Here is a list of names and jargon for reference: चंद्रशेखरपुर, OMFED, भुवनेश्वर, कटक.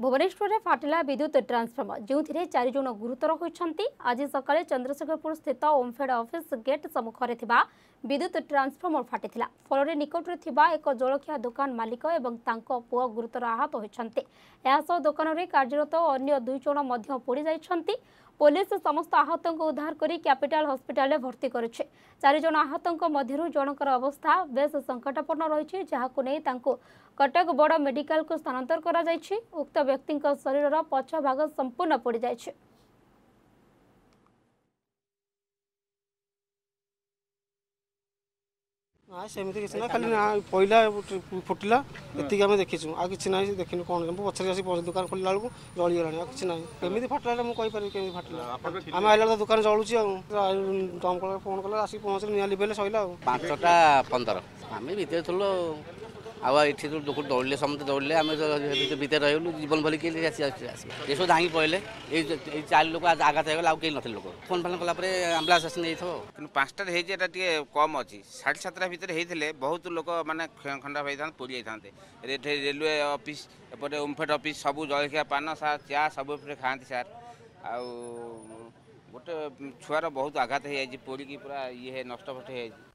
भुवनेश्वर में फाटिला विद्युत ट्रांसफर्मर जो चार जन गुरुतर होती। आज सकाले चंद्रशेखरपुर स्थित ओमफेड ऑफिस गेट सम्मुख में विद्युत ट्रांसफर्मर फाटिला फल निकट एक जलखिया दुकान मालिक और पुआ गुरुतर आहत होती। यासह दुकान में कार्यरत अन्य दुई जन पोड़ी जाइछन्ति। पुलिस समस्त आहतों को उद्धार कर कैपिटाल हस्पिटाल भर्ती करुचे। चार जन आहतों जनकर अवस्था बेस संकटापन्न रही, जहां कटक बड़ मेडिकल को स्थानांतर करा जाइछि। उक्त व्यक्ति शरीर पछ भाग संपूर्ण पोड़ जाइछि। ना सेमती किसी ना खाली ना पड़ा फुटला ये आम देखी आ कि ना देखनी कौन पचर आस दुकान खोलला बेलू जलिगला कि ना कमी फाटला मुझे कमी फाटला आम आइला तो दुकान जलुची दमकल फोन कला आसिक पहुँचल निया लिभेले सैला 5:15 आम भितर थोड़ा आठ दौड़े समस्त दौड़े आम भितर रही जीवन भर किए ये सब धाई पड़े ये चार लोग आघात हो गए आल लोक फोन फान कलापुर आम्बुलांस आस नहीं थोड़ा पाँचटार होती कम अच्छी 7:30 भितर होते बहुत लोक मैंने खंडा पाई था पोड़ी जाते रेलवे ऑफिस एपटे ओमफेड ऑफिस सब जलखिया पान सार चा सब खाते सार आउ गोटे छुआर बहुत आघात हो पोड़ी पूरा ये नष्ट हो।